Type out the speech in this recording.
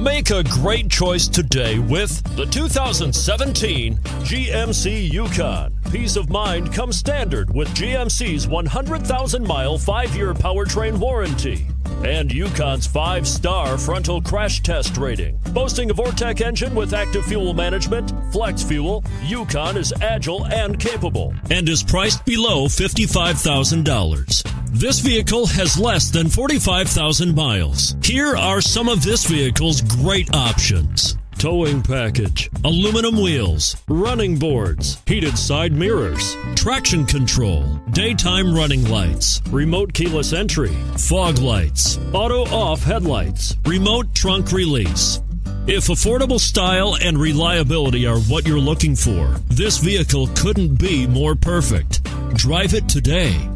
Make a great choice today with the 2017 GMC Yukon. Peace of mind comes standard with GMC's 100,000-mile 5-year powertrain warranty and Yukon's 5-star frontal crash test rating. Boasting a Vortec engine with active fuel management, flex fuel, Yukon is agile and capable and is priced below $55,000. This vehicle has less than 45,000 miles. Here are some of this vehicle's great options: towing package, aluminum wheels, running boards, heated side mirrors, traction control, daytime running lights, remote keyless entry, fog lights, auto off headlights, remote trunk release. If affordable style and reliability are what you're looking for, this vehicle couldn't be more perfect. Drive it today.